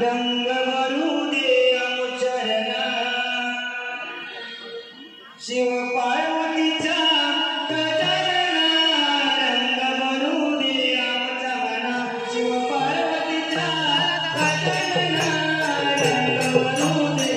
रंग भरू दे चरना शिव पार्वतीचा चरना रंग भरू दे चरना शिव पार्वतीचा चरना रंग भरू दे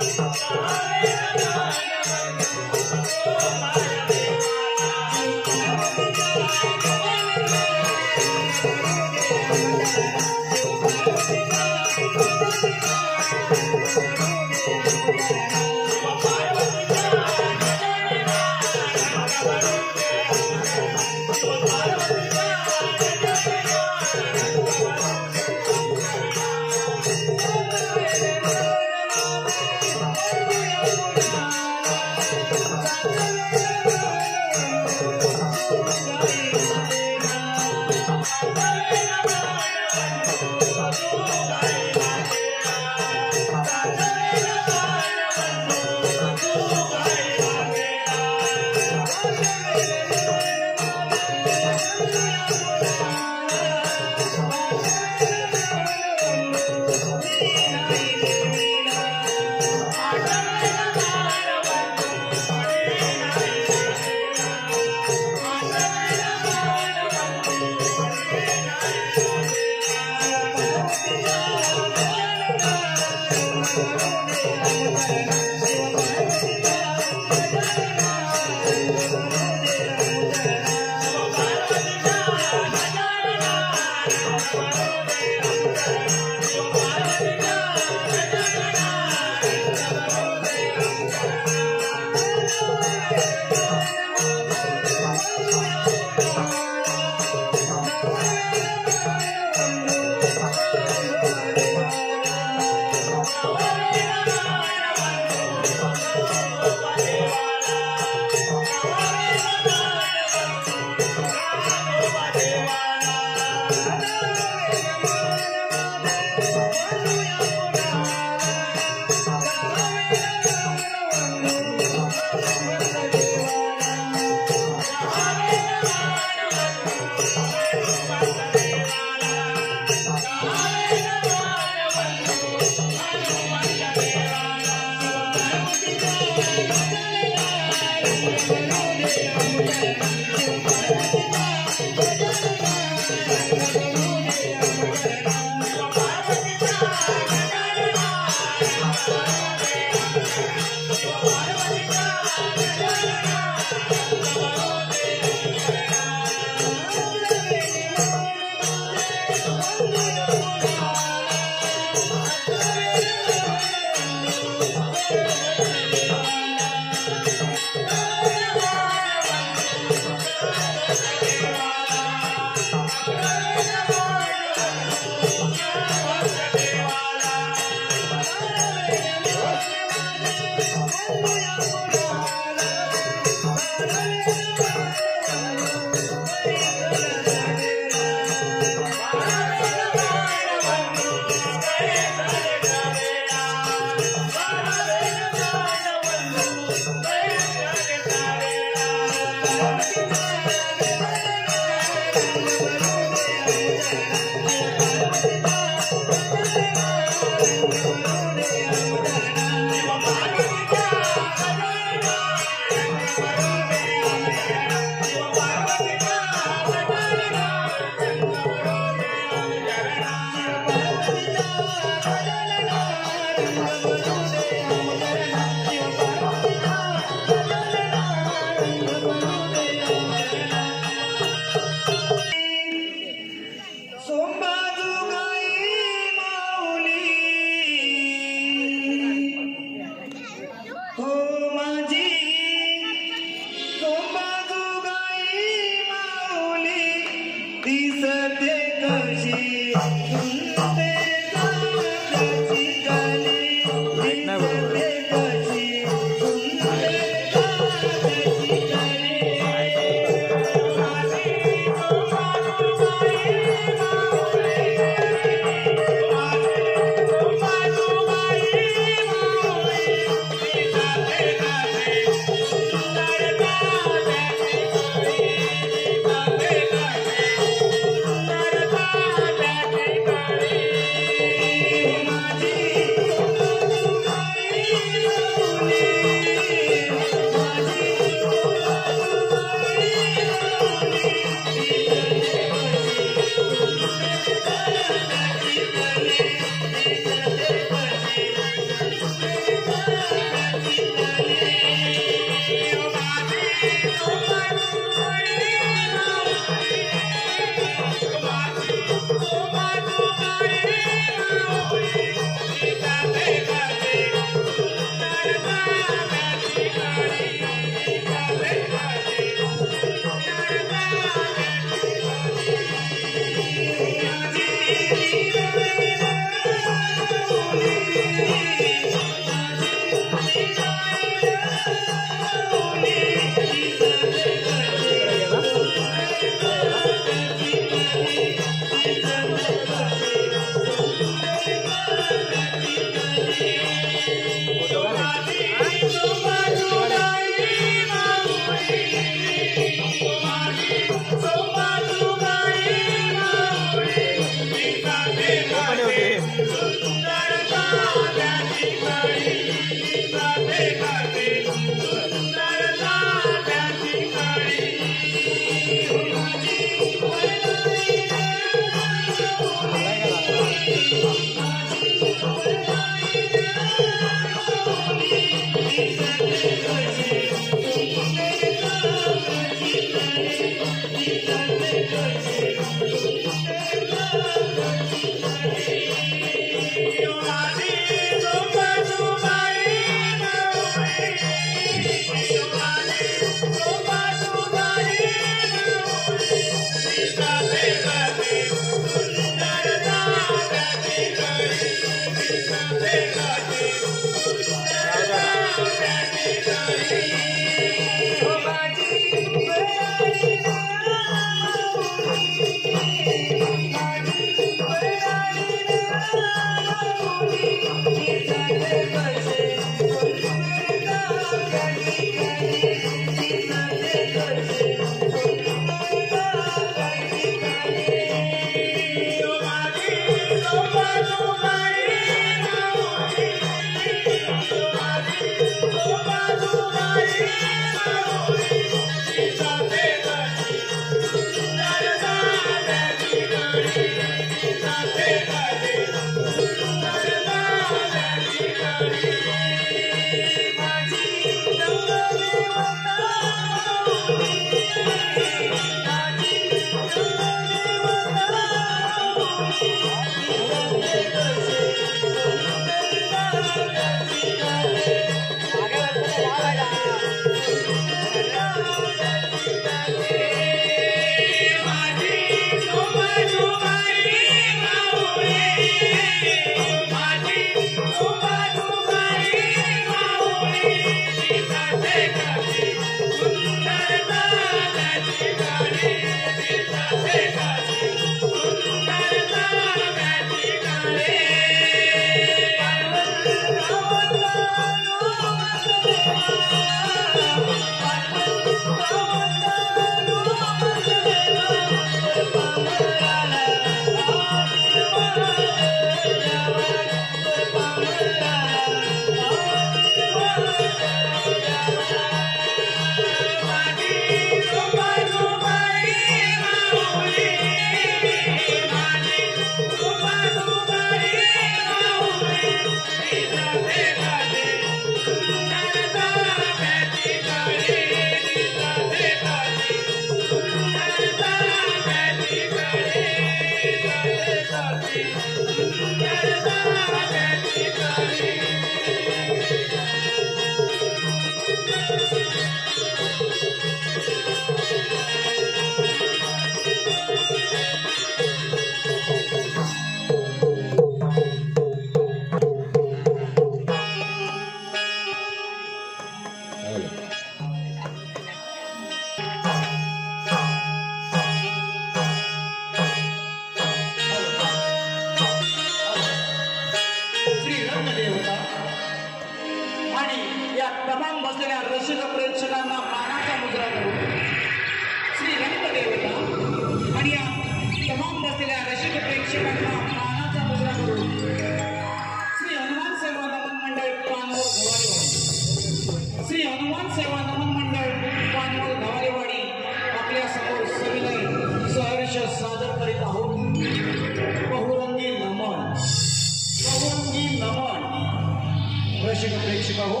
दर्शक प्रेक्षक हो,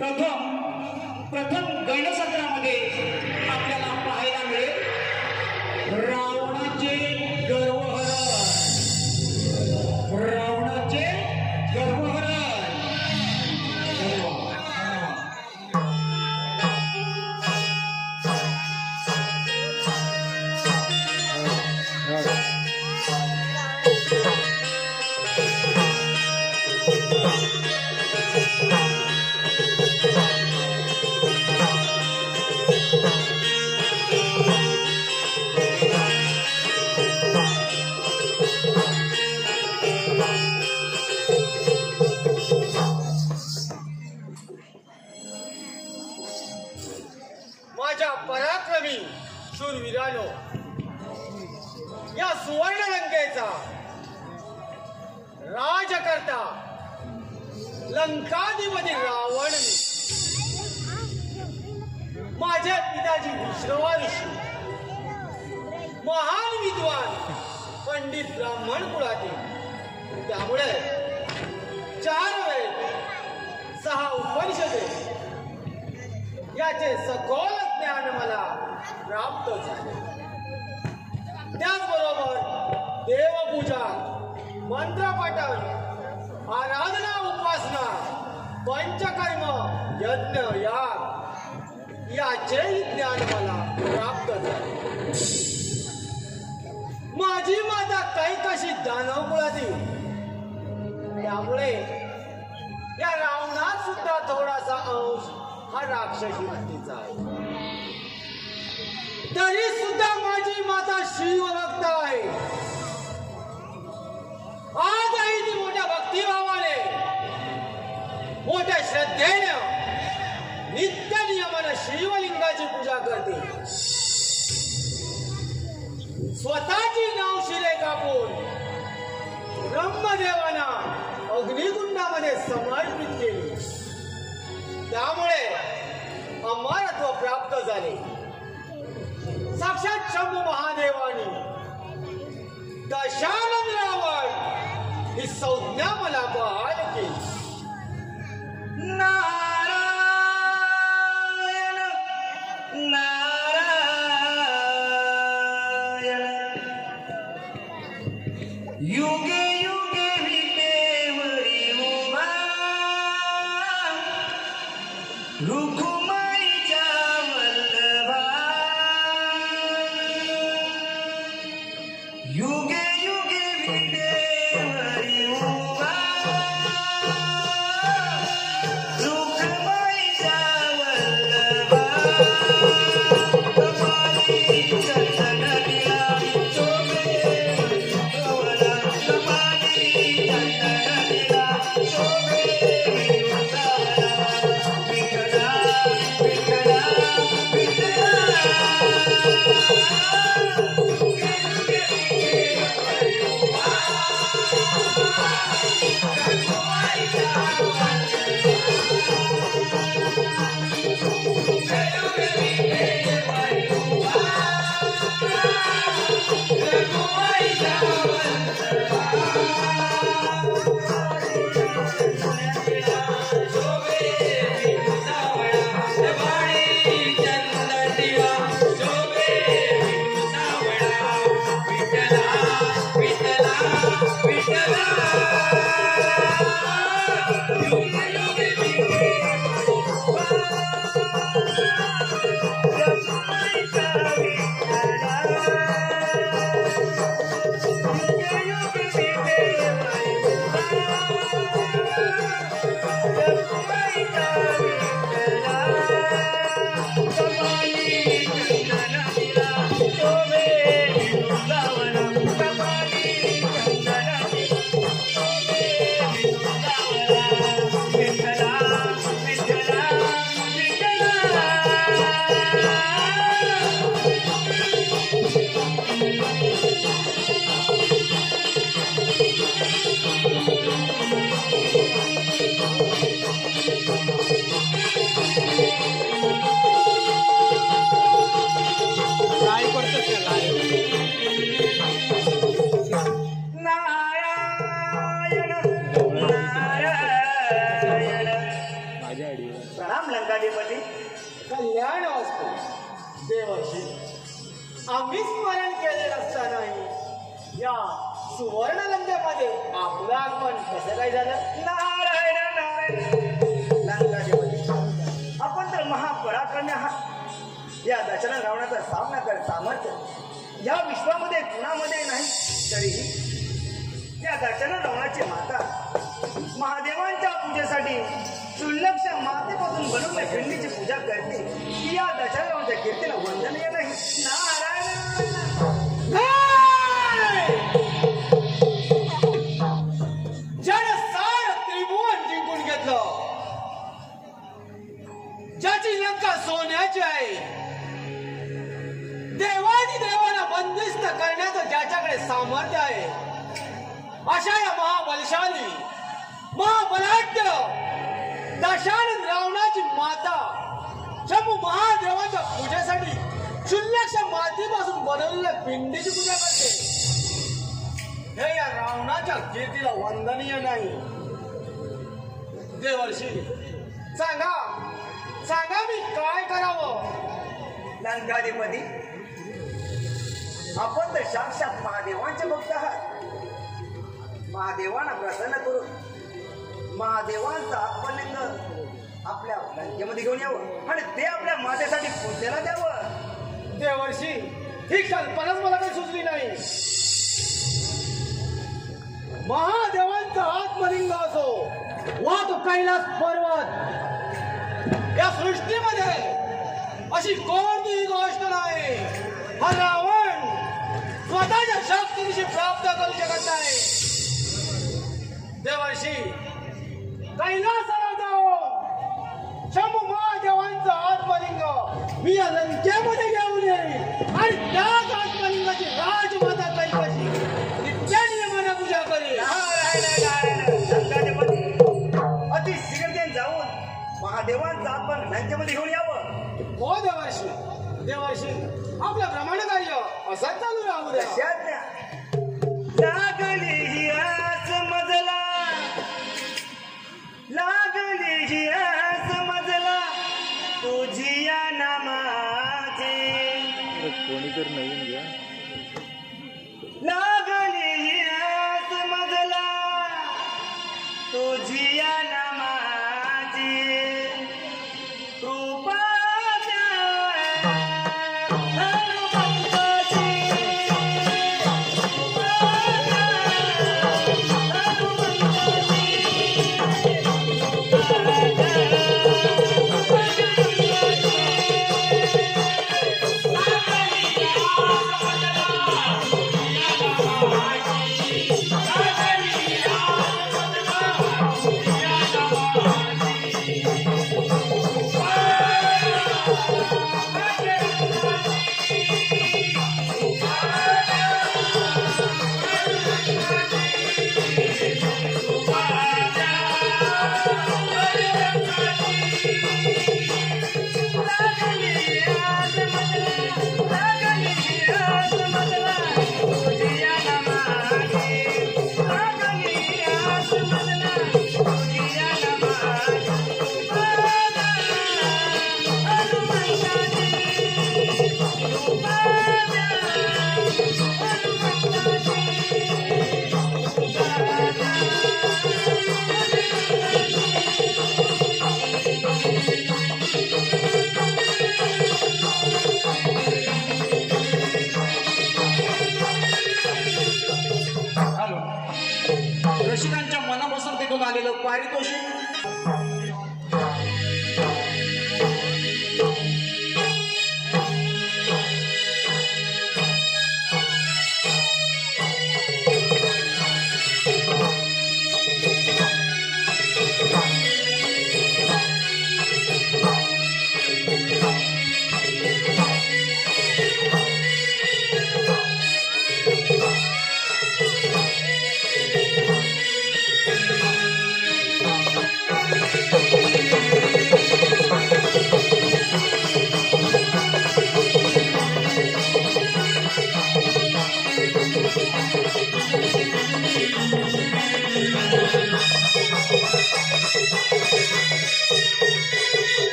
प्रथम गणसत्रामध्ये आपल्याला पाहायला मिळेल रावणाचे गर्वहरण, रावणाचे युगे युगे विटे वरी उमा कार्यामध्ये कल्याण असतो। देवाचे आम्ही स्मरण केले असतानाही या सुवर्ण लंकेमध्ये आपलं आगमन कसं काय झालं? नारायण नारायण लंकाधिपती आपण तर महापराक्रमी आहात। या दशरथ रावणाचा सामना कर सामर्थ्य या विश्वामध्ये कुणामध्ये नाही। तरीही या दशरथ रावणाची माता महादेवांच्या पूजेसाठी सुलक्ष मातेपासून बनवल्या खंडीची पूजा करते ती या दशरथांच्या कीर्तीला वंदनीय नाही। नारायण बंदिस्त करण्याचं ज्याच्याकडे सामर्थ्य आहे अशा या महाबलशाली महाबलाढ्य दशानन रावणाची माता जम्मू महादेवाच्या पूजेसाठी चुल्ल्याच्या मातीपासून बनवलेल्या पिंडीची पूजा करते हे या रावणाच्या कीर्तीला वंदनीय नाही। देवर्षी सांगा सांगा मी काय करावं? लंकाधिपती आपण तर साक्षात महादेवांचे भक्त आहात। महादेवांना प्रसन्न करून महादेवांचा आत्मलिंग आपल्या लंकेमध्ये घेऊन यावं आणि ते आपल्या मातेसाठी पूजेला द्यावं। देवर्षी ही कल्पनाच मला काही सुचली नाही। महादेवांचा आत्मलिंग असो वा तो कैलास पर्वत या सृष्टीमध्ये अशी कोणतीही गोष्ट नाही हा रावण स्वतःच्या शक्तीशी प्राप्त करू शकत नाही। देवर्षी कैलासाला जाऊन शंभू महादेवांचं आत्मलिंग मी या लंकेमध्ये घेऊन येईल आणि त्याच आत्मलिंगाची राजमाता कैलाशी नित्यनियमाने पूजा करेल। अति शीघ्रतेने जाऊन महादेवांचं आपण लंकेमध्ये घेऊन यावं। हो देवर्षी देवर्षी आपलं भ्रमण कार्य असंच चालू राहू लागली ही आस मजला तुझी या नामाचे कोणी तर नवीन घ्या लागली ही आस मजला तुझी या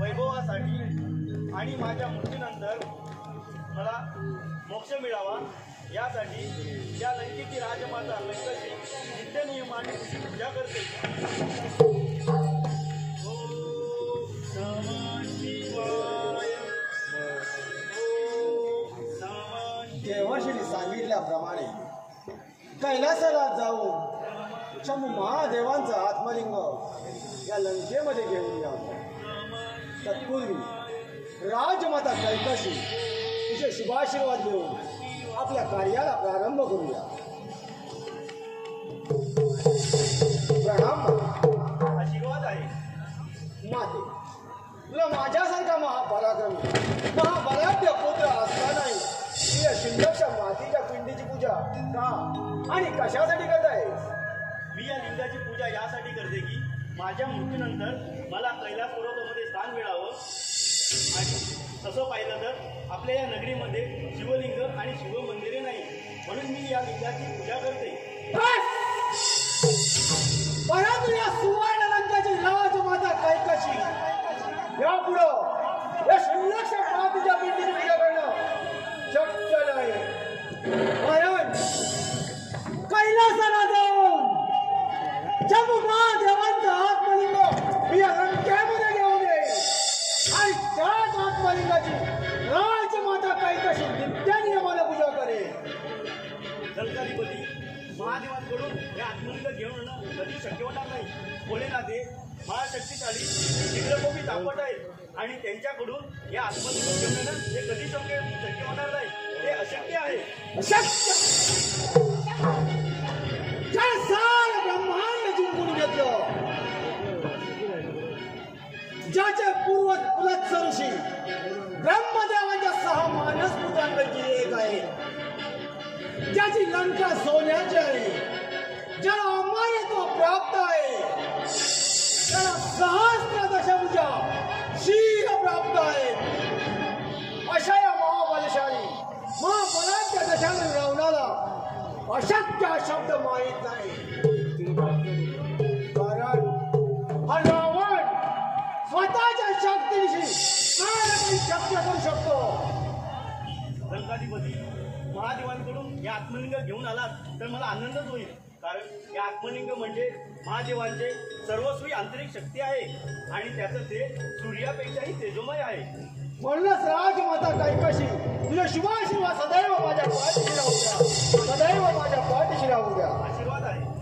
वैभवासाठी आणि माझ्या मृत्यूनंतर मला मोक्ष मिळावा यासाठी या लंकेची राजमाता लंकेची नित्यनियमाने पूजा करते। देवाशीने सांगितल्याप्रमाणे कैलासाला जाऊन शंभू महादेवांचं आत्मलिंग या लंकेमध्ये घेऊन यावं। तत्पूर्वी राजमाता कैलाशी तिचे शुभाशीर्वाद देऊन आपल्या कार्याला प्रारंभ करूया। प्रणाम माता। आशीर्वाद आहे माते, तुला माझ्यासारखा महापराक्रमी महाबलाढ्य पुत्र असतानाही तुझ्या शिंदच्या मातीच्या पिंडीची पूजा का आणि कशासाठी करत आहेस? मी या लिंगाची पूजा यासाठी करते की माझ्या मृत्यूनंतर मला कैलास पर्वतामध्ये स्थान मिळावं आणि तसं पाहिलं तर आपल्या या नगरीमध्ये शिवलिंग आणि शिवमंदिरे नाही, म्हणून मी या लिंगाची पूजा करते। परंतु या सुवर्ण रंगाची राजमाता कैलाशी यापुढं या शिल्लक मातीच्या पिंडीची पूजा करणं शक्य नाही, कारण कैलासाला जाऊन जम्मू महादेवांचं आत्मलिंग मी या रंगामध्ये घेऊन येईल आणि त्याच आत्मलिंगाची राजमाता कैलाशी नित्यनियमाने पूजा करे। जलकाधिपती महादेवांकडून हे आत्मलिंग घेऊन कधी शक्य होणार नाही। भोलेनाथे महाशक्तिशाली चित्रकोपी तापट आहेत आणि त्यांच्याकडून या आत्मलिंग घेऊन हे कधी शक्य होणार नाही, हे अशक्य आहे। सार ब्रह्मांड जिंकून घेतलं ज्याचे पूर्वज पुलत्स ऋषी ब्रह्मदेवांच्या 6 मानस पुत्रांपैकी एक आहे, ज्याची लंका सोन्याची आहे, ज्याला अमरत्व प्राप्त आहे, त्याला सहस्त्रदशभुजा शीघ्र प्राप्त आहे। अशा या महाबलशाली महाबलाच्या दशाने रावणाला अशक्य हा शब्द माहीत नाही, कारण हा रावण स्वतःच्या शक्तीशी काय काही शक्य करू शकतो। जलकाधिपती महादेवांकडून या आत्मलिंग घेऊन आलात तर मला आनंदच होईल, कारण या आत्मलिंग म्हणजे महादेवांचे सर्वस्वी आंतरिक शक्ती आहे आणि त्याचं ते सूर्यापेक्षाही तेजोमय आहे। म्हणूनच राजमाता कैलाशी तुझ्या शुभाशीर्वाद सदैव माझ्या पाठीशी राहू द्या, सदैव माझ्या पाठीशी राहू द्या। आशीर्वाद आहे।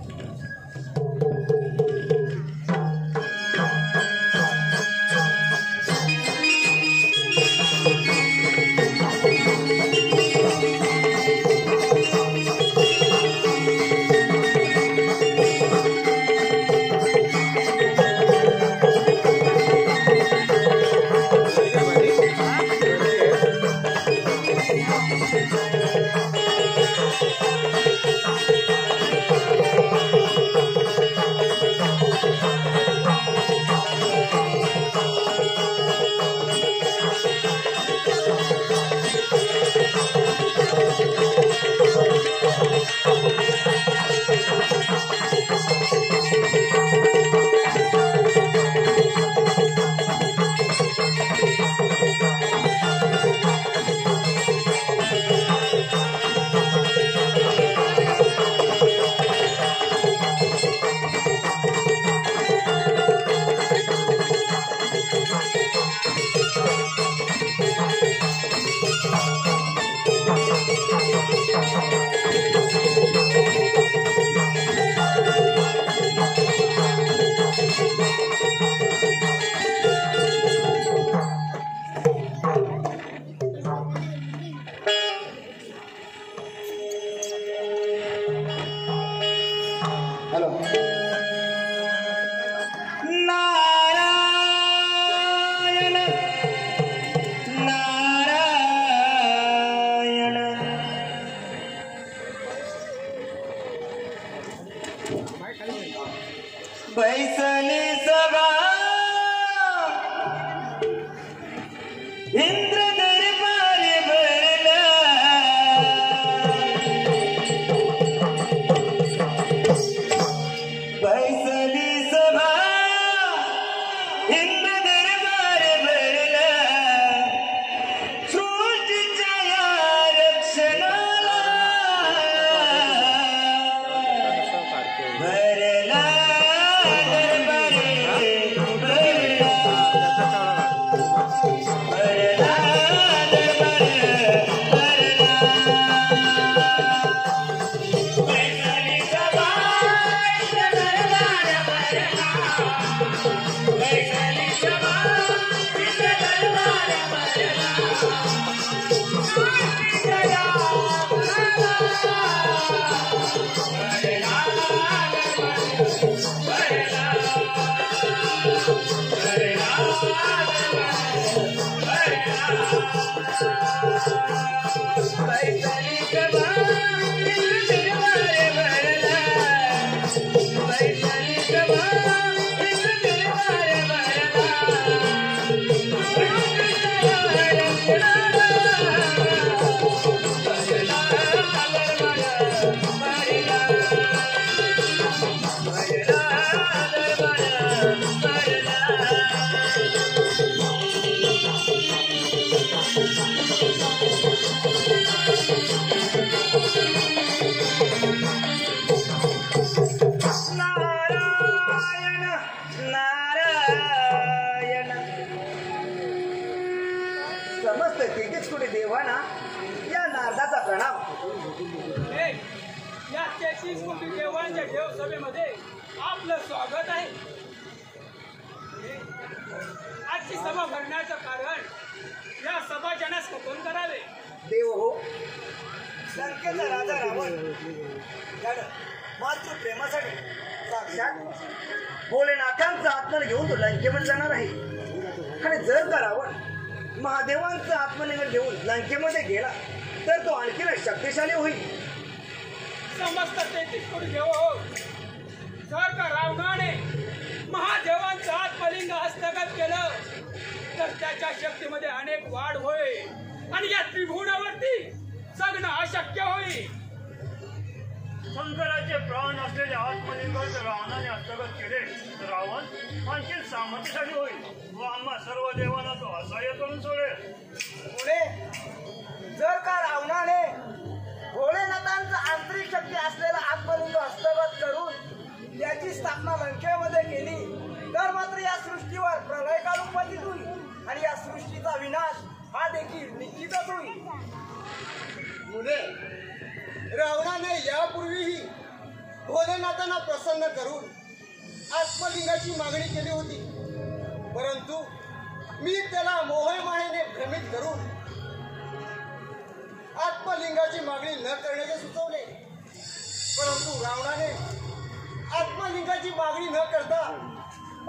महादेवांचा आत्मलिंग घेऊन लंकेमध्ये गेला तर तो आणखीन शक्तिशाली होईल। समस्त 33 कोटी देव जर का रावणाने महादेवांचं आत्मलिंग हस्तगत केलं तर त्याच्या शक्तीमध्ये अनेक वाढ होईल आणि या त्रिभुवनावरती जगणं अशक्य होईल। शंकराचे प्राण असलेले आत्मलिंग जर रावणाने हस्तगत केले तर रावण आणखी सामर्थ्यशाली होईल। सर्व देवांना तो असह्य करून सोडेल। जर का रावणाने भोलेनाथांचा आंतरिक शक्ती असलेला आत्मलिंग हस्तगत करून त्याची स्थापना लंकेमध्ये केली तर मात्र या सृष्टीवर प्रलयकाल उपस्थित होईल आणि या सृष्टीचा विनाश हा देखील निश्चितच होईल। मुले रावणाने यापूर्वीही भोलेनाथांना प्रसन्न करून आत्मलिंगाची मागणी केली होती, परंतु मी त्याला मोहमायेने भ्रमित करून आत्मलिंगाची मागणी न करण्याचे सुचवले, परंतु रावणाने आत्मलिंगाची मागणी न करता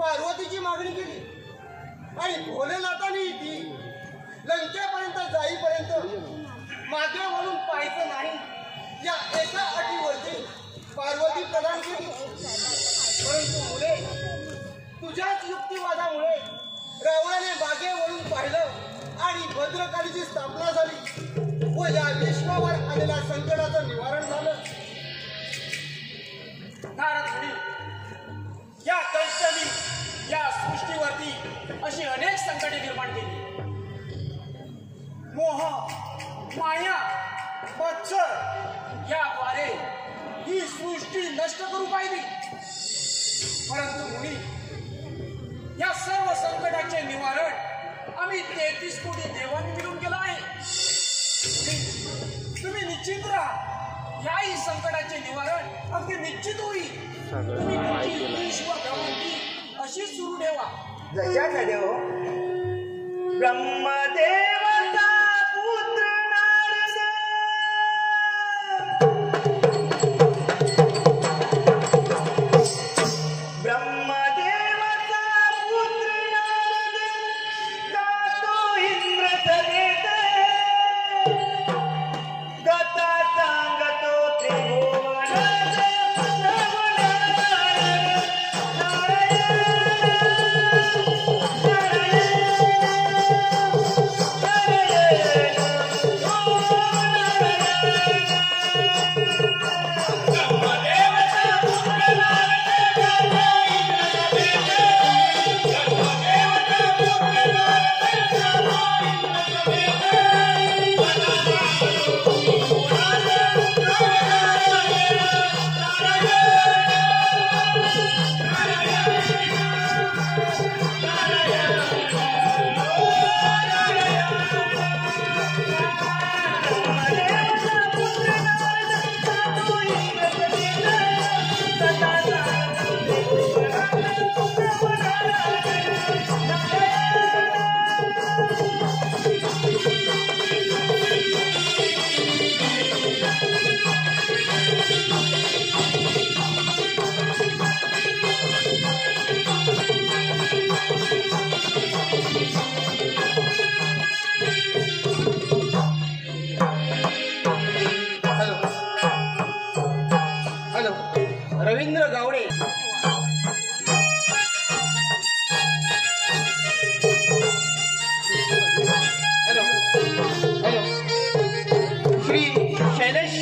पार्वतीची मागणी केली आणि भोलेनाथाने ती लंकेपर्यंत जाईपर्यंत मागे वळून पाहायचं नाही या एका अटीवरती पार्वती प्रदान केली। परंतु मुले तुझ्याच युक्तिवादामुळे रावणाने मागे वळून पाहिलं आणि भद्रकालीची स्थापना झाली व या विश्वावर आलेल्या संकटाचं निवारण झालं। नारद या कल्पनी या सृष्टीवरती अशी अनेक संकटे निर्माण केली। मोह माया मत्सर याद्वारे ही सृष्टी नष्ट करू पाहिली, परंतु मुनी या सर्व संकटाचे निवारण आम्ही 33 कोटी देवांनी मिळून केलं आहे। तुम्ही निश्चित राहा, याही संकटाचे निवारण अगदी निश्चित होईल। अशी सुरू ठेवा जशा का देव ब्रह्मदेव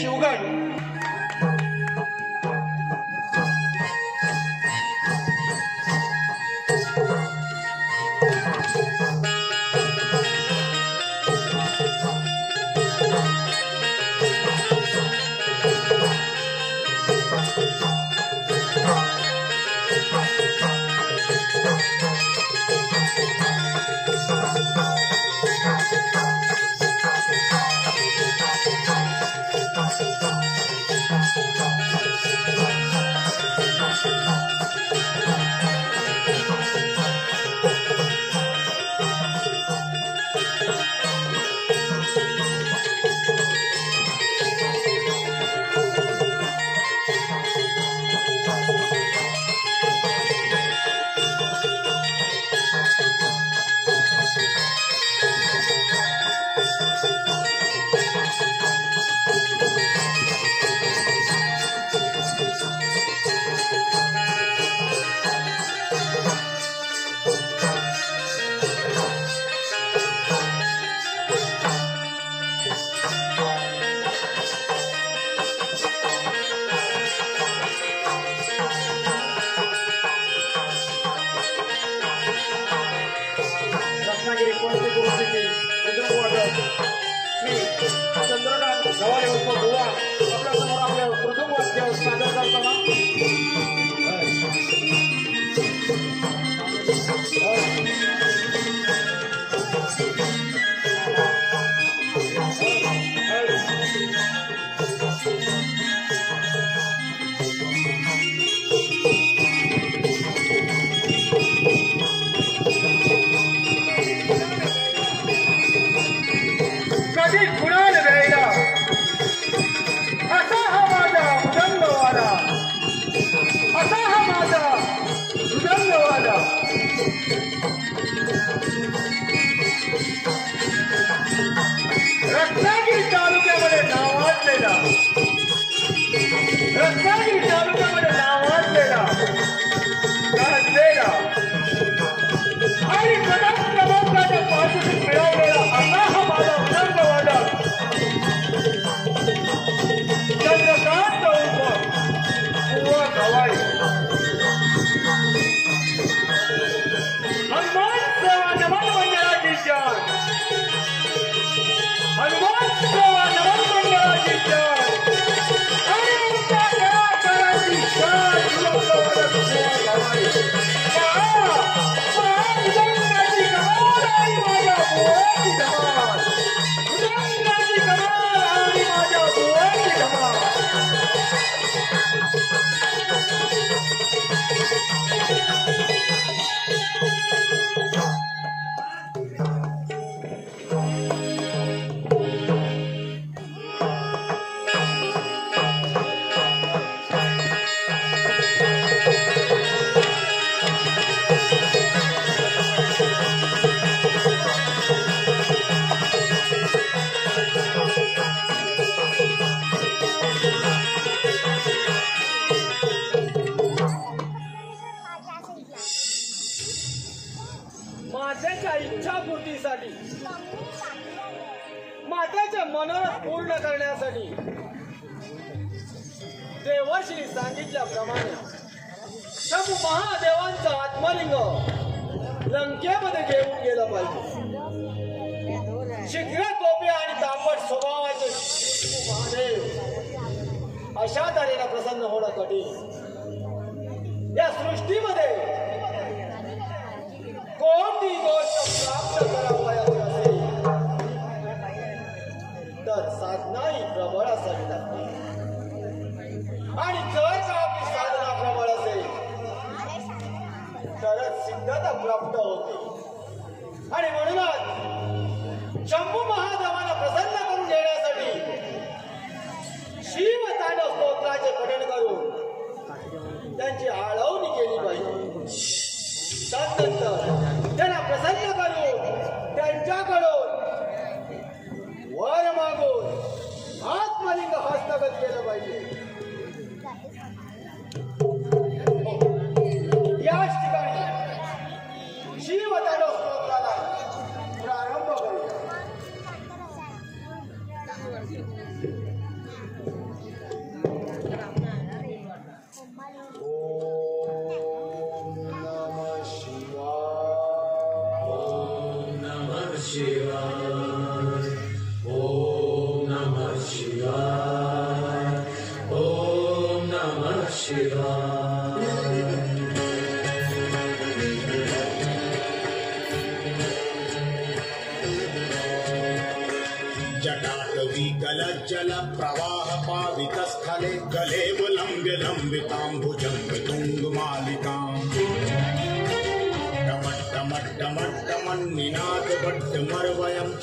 शुगर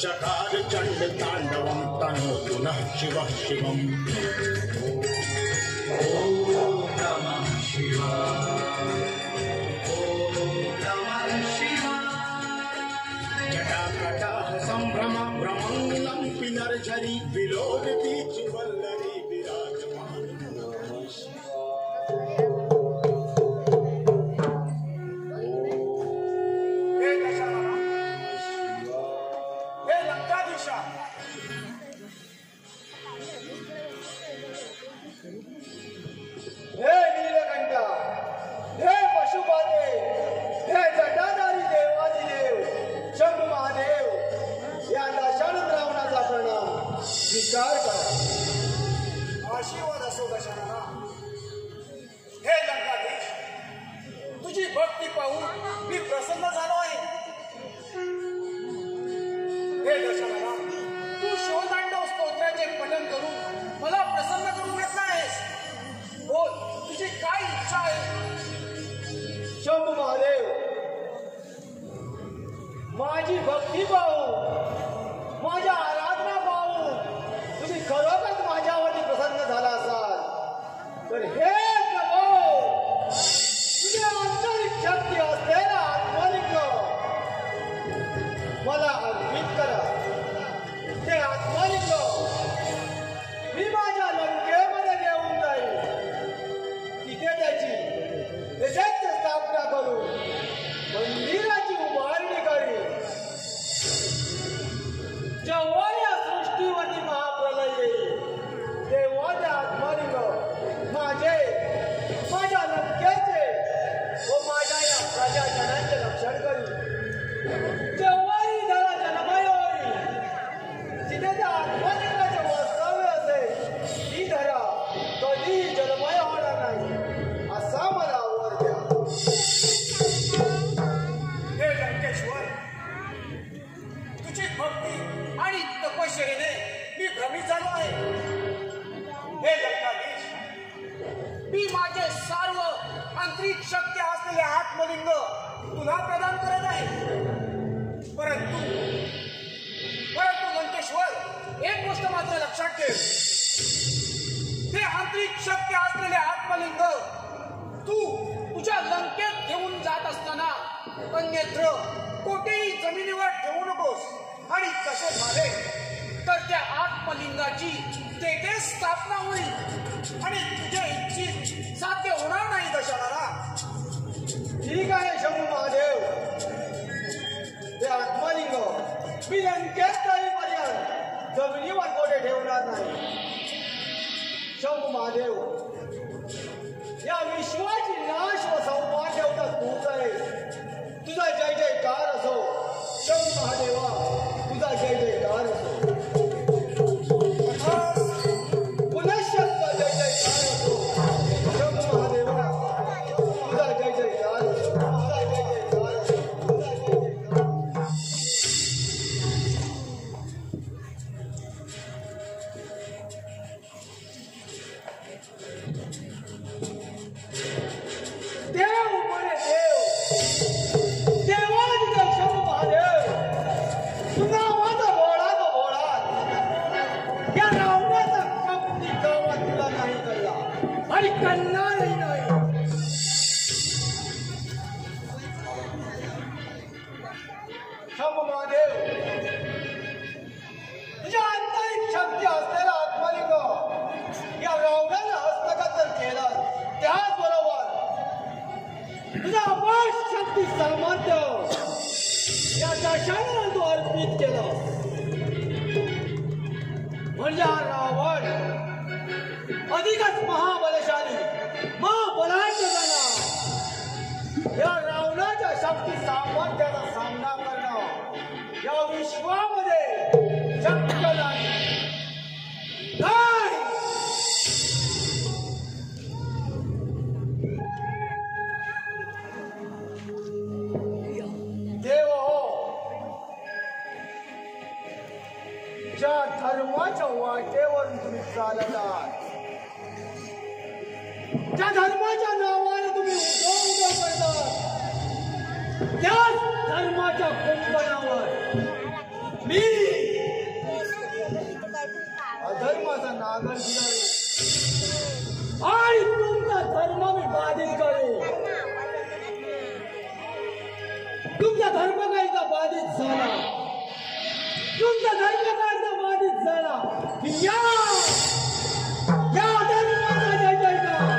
चकार चंड तांडवं तनो पुनः शिव शिवम ओम नमः शिवाय ओम नमः शिवाय जटा कटा संभ्रम ब्रह्मंगलम पिनर्जरी विलोदति चिवल्लरी विराजमान नमः शिवाय विश्वामध्ये जगत नाही देव हो ज्या धर्माच्या वाटेवरून तुम्ही चालत आहात त्या धर्माच्या नावाने तुम्ही उदो उदो करतात त्याच धर्माच्या कुंपणावर मी अधर्माचा नागर फिरवू आणि तुमचा धर्म मी बाधित करू. तुमचा धर्म काय एकदा बाधित झाला की या धर्माचा जय जयकार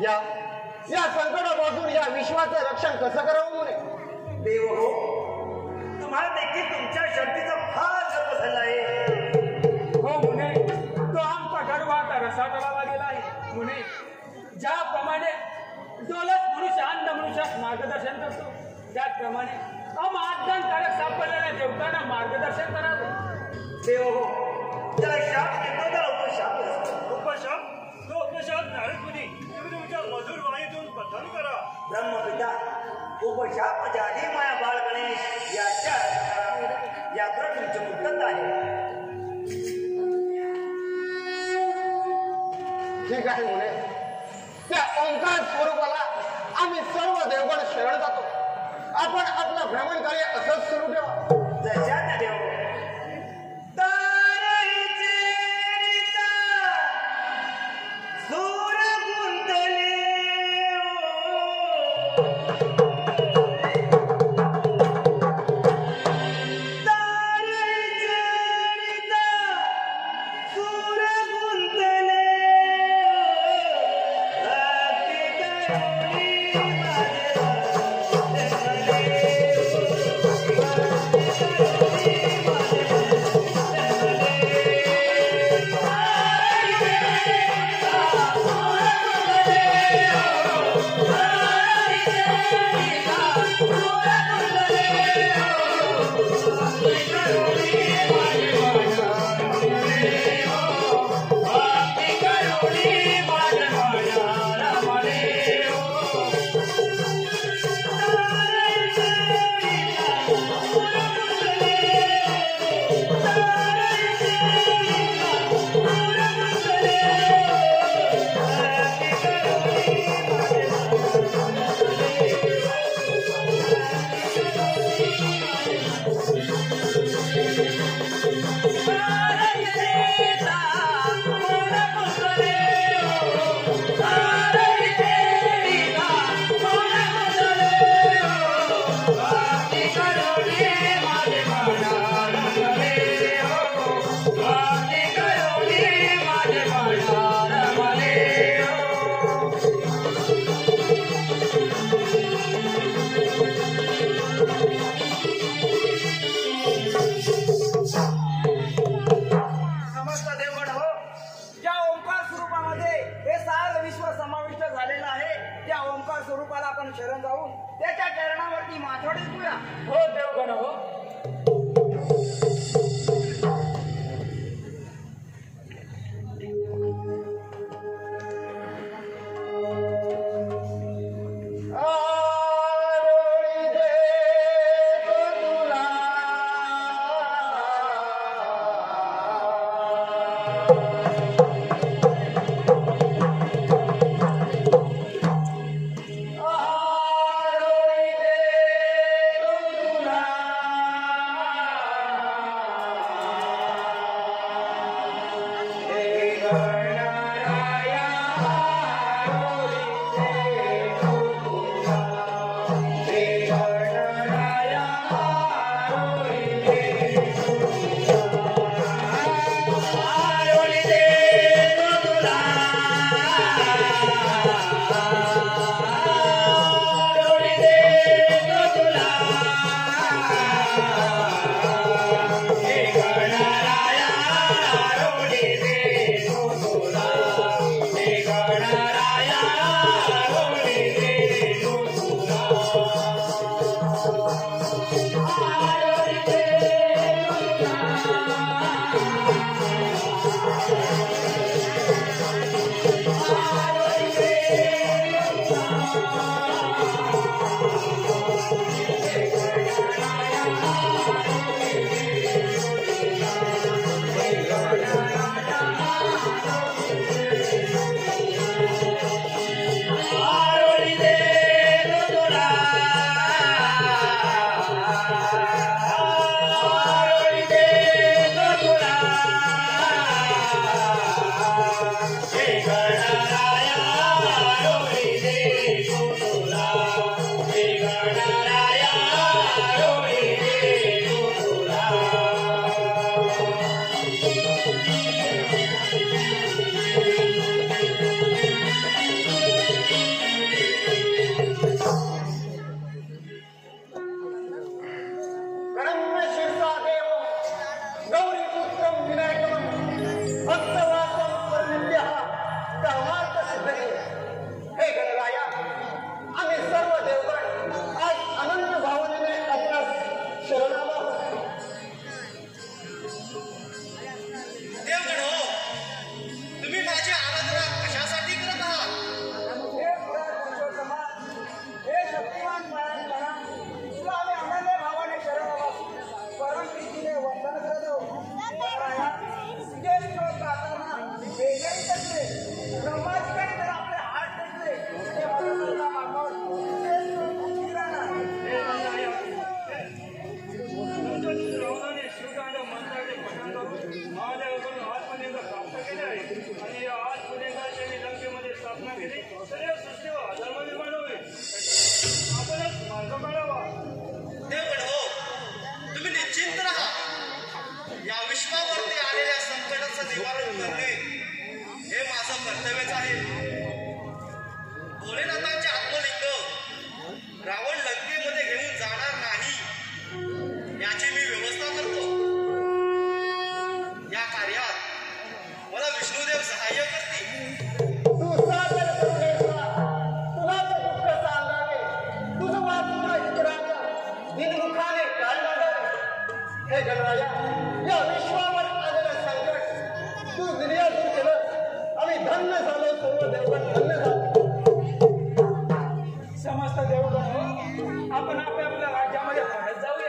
या संकटापासून या विश्वाचं रक्षण कसं करावं म्हणे. देव हो, तुम्हाला देखील तुमच्या शक्तीचा फार जप झाला आहे. हो म्हणे, तो आमचा गर्वा आता रसा करावा गेला आहे म्हणे. ज्याप्रमाणे दौलत मनुष्य अंध मनुष्यास मार्गदर्शन करतो, त्याचप्रमाणे अमाध्यमकारक सापडलेल्या देवतांना मार्गदर्शन करावं. देव हो, त्याला शाप देतो त्याला उपशाप असतो. उपशाप तो उपशाप धारण कुणी तुम्ही तुमच्या मधुर वाणीतून पठण करा. ब्रह्मपिता, उपशाप म्हणजे आधी माया बाळ गणेश याच्या यात्रा तुमची मुक्तता आहे. ठीक आहे म्हणे, त्या ओंकार स्वरूपाला आम्ही सर्व देवगण शरण जातो. आपण आपलं भ्रमण कार्य असंच सुरू ठेवा. जशा त्या देव आज आपण आत्मलिंग स्थापना केली आहे आणि या आत्मलिंगाच्या निलंबेमध्ये स्थापना केली सर्व सृष्टीवर धर्म निर्माण होईल. आपणच मार्ग मिळवा. देवगण हो, तुम्ही निश्चिंत राहा. या विश्वावरती आलेल्या संकटाचं निवारण करणे हे माझं कर्तव्यच आहे. भोलेनाथांचे आत्मलिंग रावण लंकेमध्ये घेऊन जाणार नाही याची मी व्यवस्था करतो. या कार्यात मला विष्णुदेव सहाय्य करतील. हे गणराया, या विश्वावर आलेला संकट तू निर्यात केलं. आम्ही धन्य झालो. सर्व देवगण धन्य झालो. समस्त देवगण आपण आपल्या आपल्या राज्यामध्ये परत जाऊया.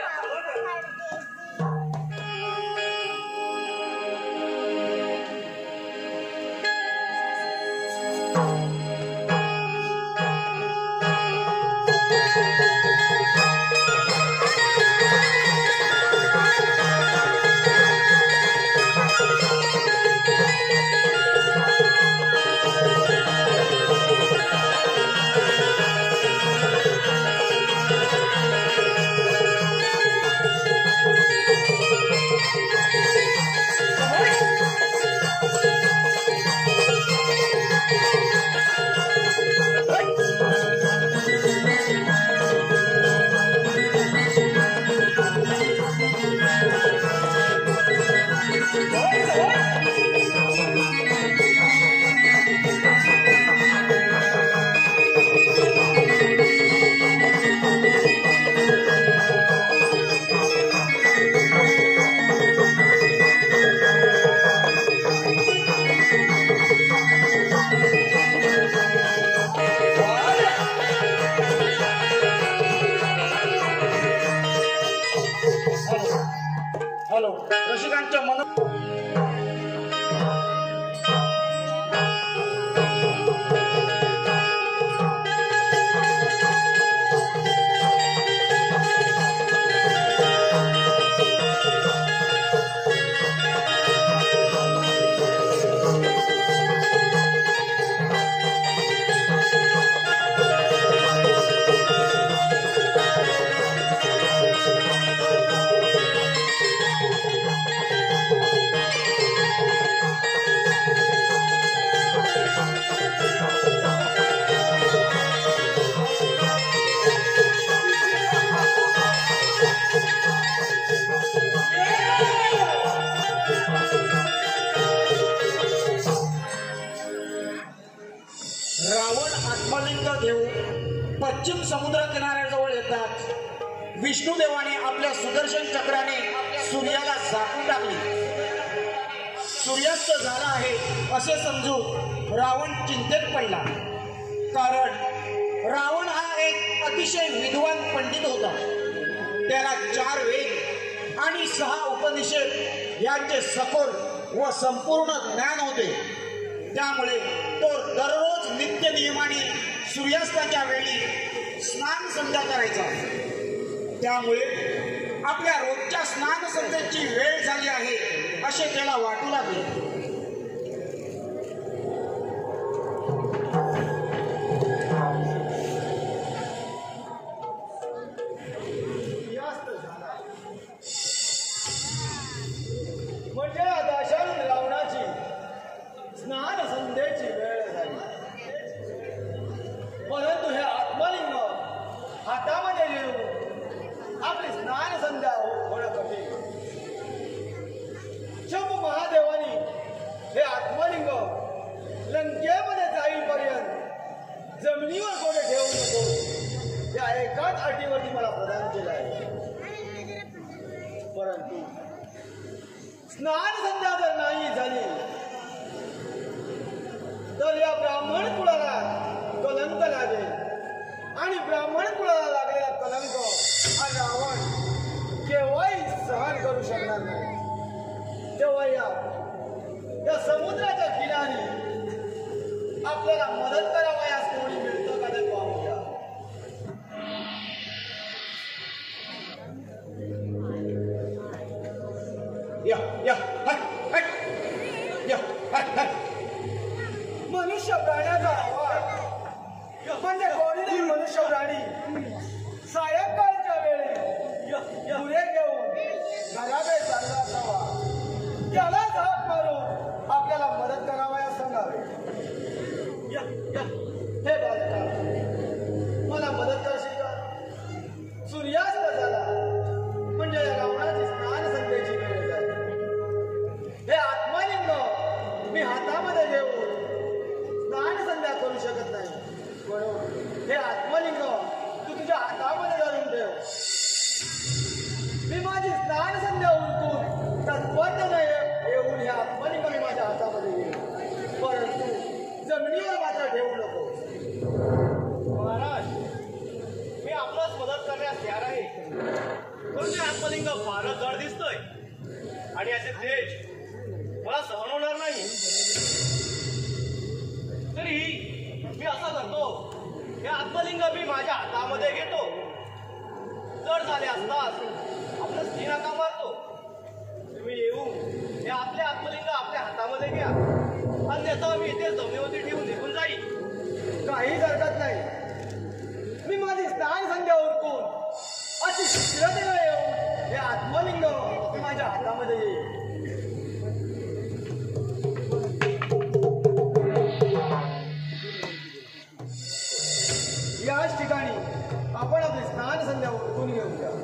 या, या, हट, हट. तुम्ही हातामध्ये घेऊन दान संध्या करू शकत नाही, म्हणून हे आत्मलिंग तू तुझ्या हातामध्ये घालून ठेव. मी माझी दान संध्या उरकून तत्पत नाही येऊन हे आत्मलिंग मी माझ्या हातामध्ये घेऊ, परंतु जमिनीवर मात्र ठेवू नको. महाराज, मी आपल्यास मदत करण्यास तयार आहे, तुमचे आत्मलिंग फारच जड दिसतोय आणि असे तेज मला सहन होणार नाही. तरी मी असं करतो, हे आत्मलिंग मी माझ्या हातामध्ये घेतो, जड झाले असताच आपलं स्त्रीनाका मारतो. तुम्ही येऊन हे आपले आत्मलिंग आपल्या हातामध्ये घ्या आणि त्याचा मी इथे जमिनीवरती ठेवून निघून जाईल. काहीच हरकत नाही. मी माझी दान संध्या उरकून अशी शिरतेला येऊन हे आत्मलिंग मी माझ्या हातामध्ये येईल. याच ठिकाणी आपण आपली स्नान संध्या उठून घेऊया.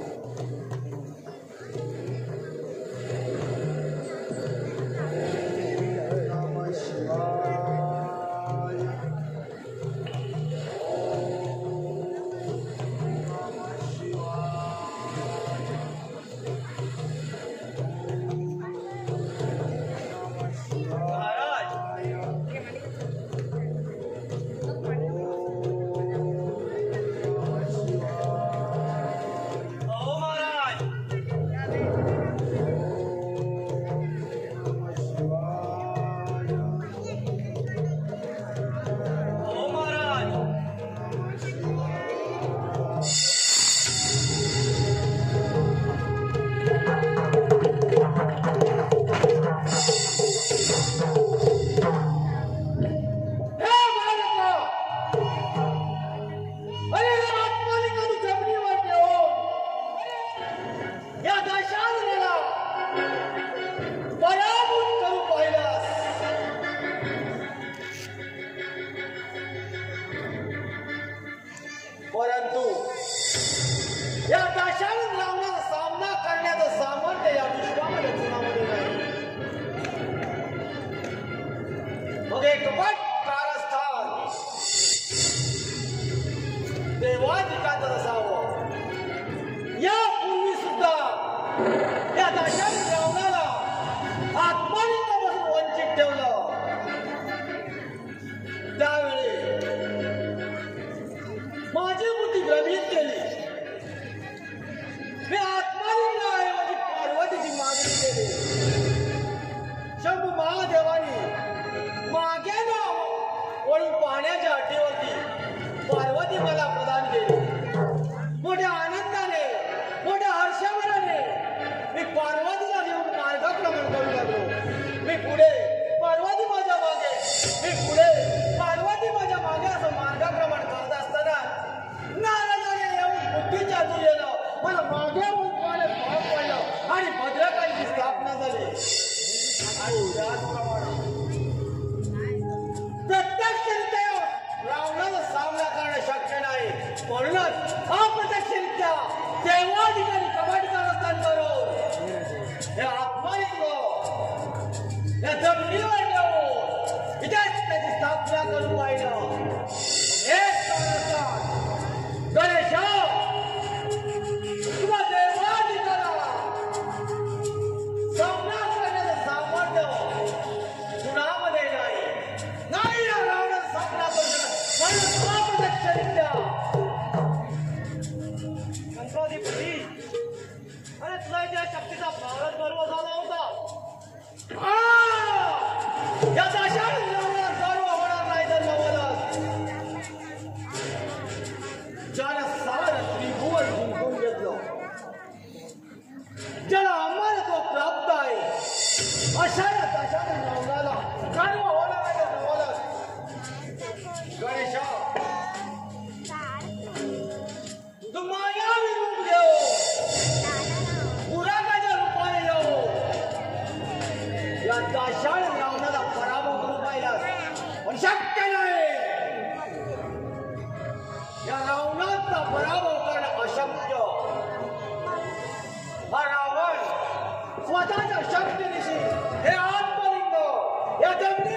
What are the sharp finishes? They are unbelievable.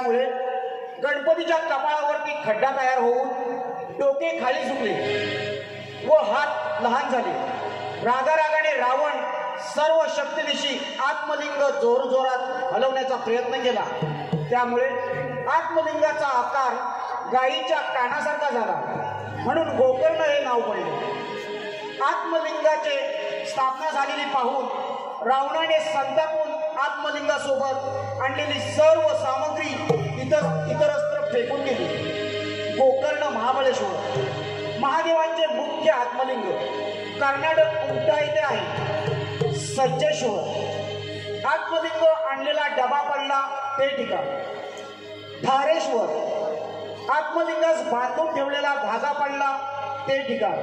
असल्यामुळे गणपतीच्या कपाळावरती खड्डा तयार होऊन डोके खाली झुकले व हात लहान झाले। रागारागाने रावण सर्व शक्तीनिशी आत्मलिंग जोरजोरात हलवण्याचा प्रयत्न केला। त्यामुळे आत्मलिंगाचा आकार गायीच्या कानासारखा झाला म्हणून गोकर्ण हे नाव पडले। आत्मलिंगाचे स्थापना झालेली पाहून रावणाने संतापून आत्मलिंगासोबत आणलेली सर्व सामग्री इतरत्र फेकून दिली। गोकर्ण महाबळेश्वर महादेवांचे मुख्य आत्मलिंग कर्नाटक उमटा इथे आहे। सज्जेश्वर आत्मलिंग आणलेला डबा पडला ते ठिकाण। धारेश्वर आत्मलिंगास बांधून ठेवलेला धागा पडला ते ठिकाण।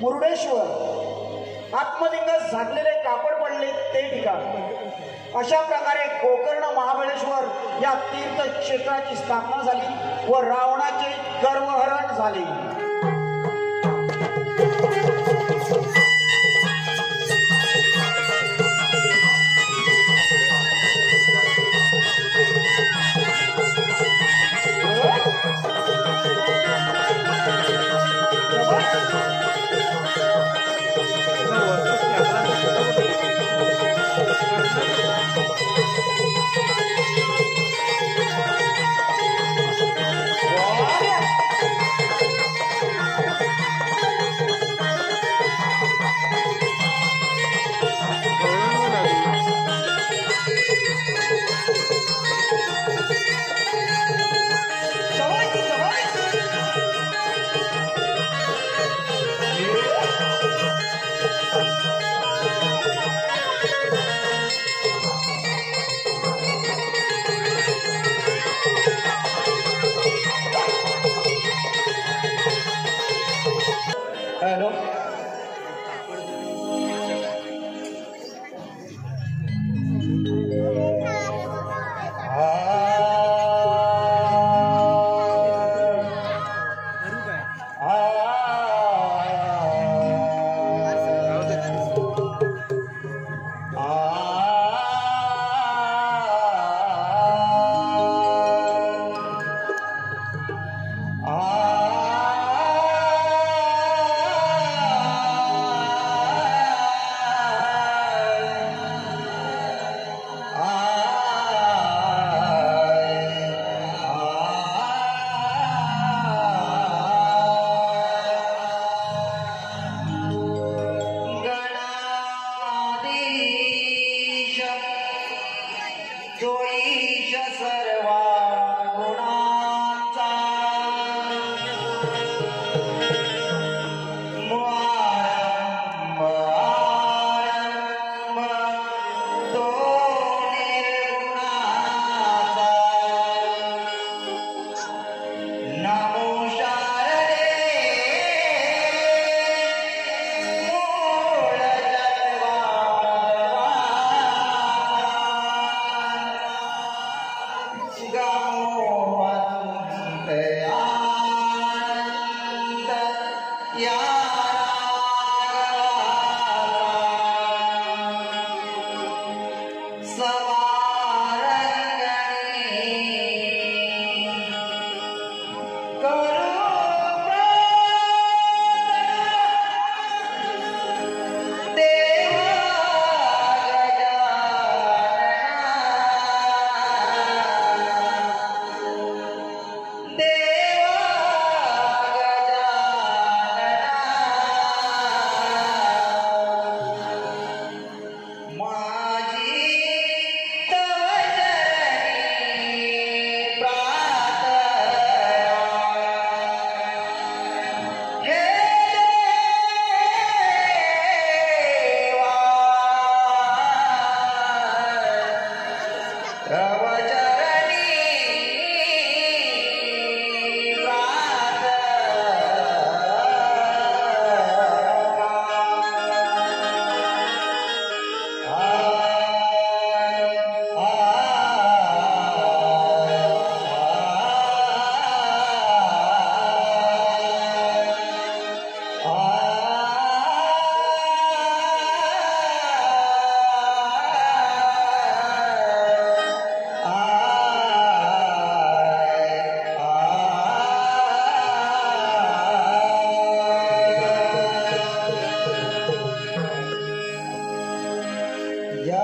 मुरुडेश्वर आत्मलिंगास झाकलेले कापड पडले ते ठिकाण। अशा प्रकारे गोकर्ण महाबळेश्वर या तीर्थक्षेत्राची स्थापना झाली व रावणाचे गर्वहरण झाले। या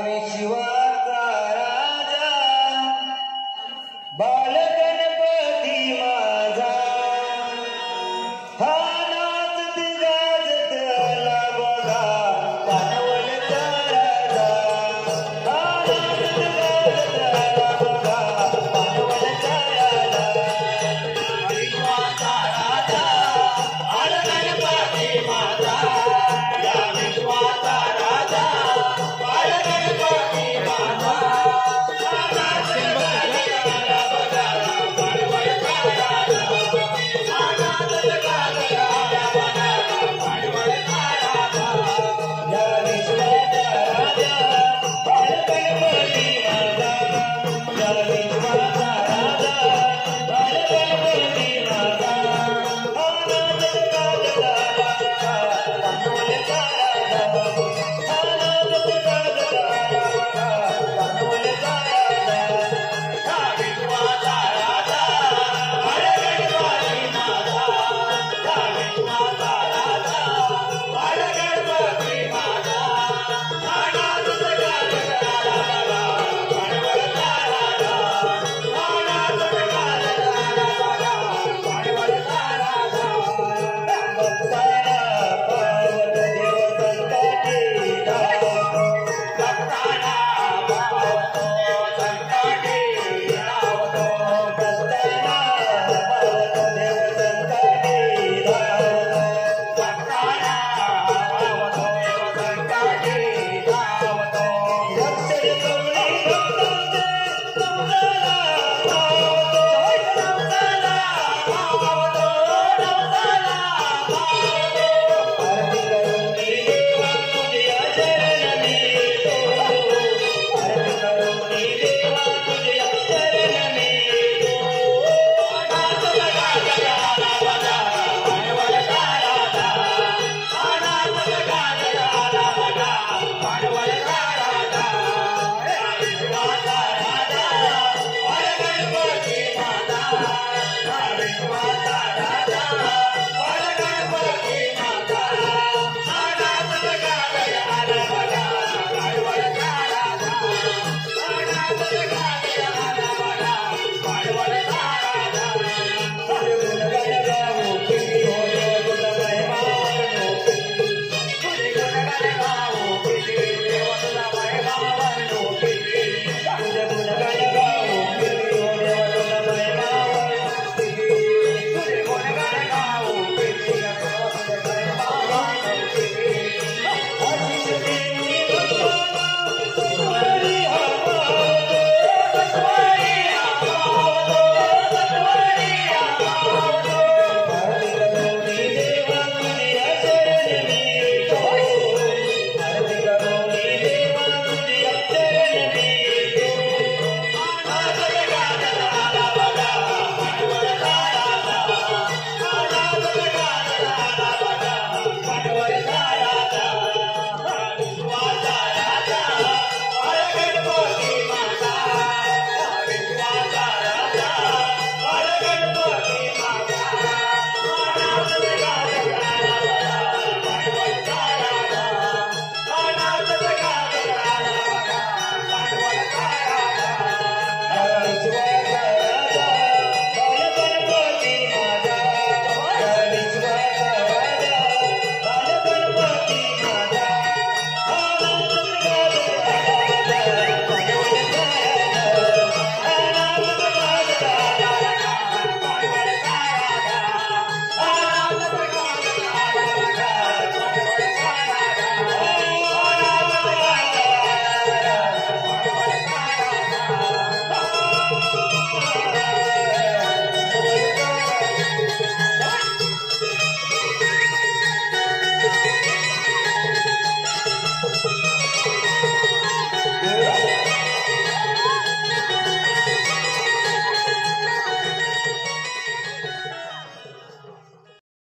विश्वा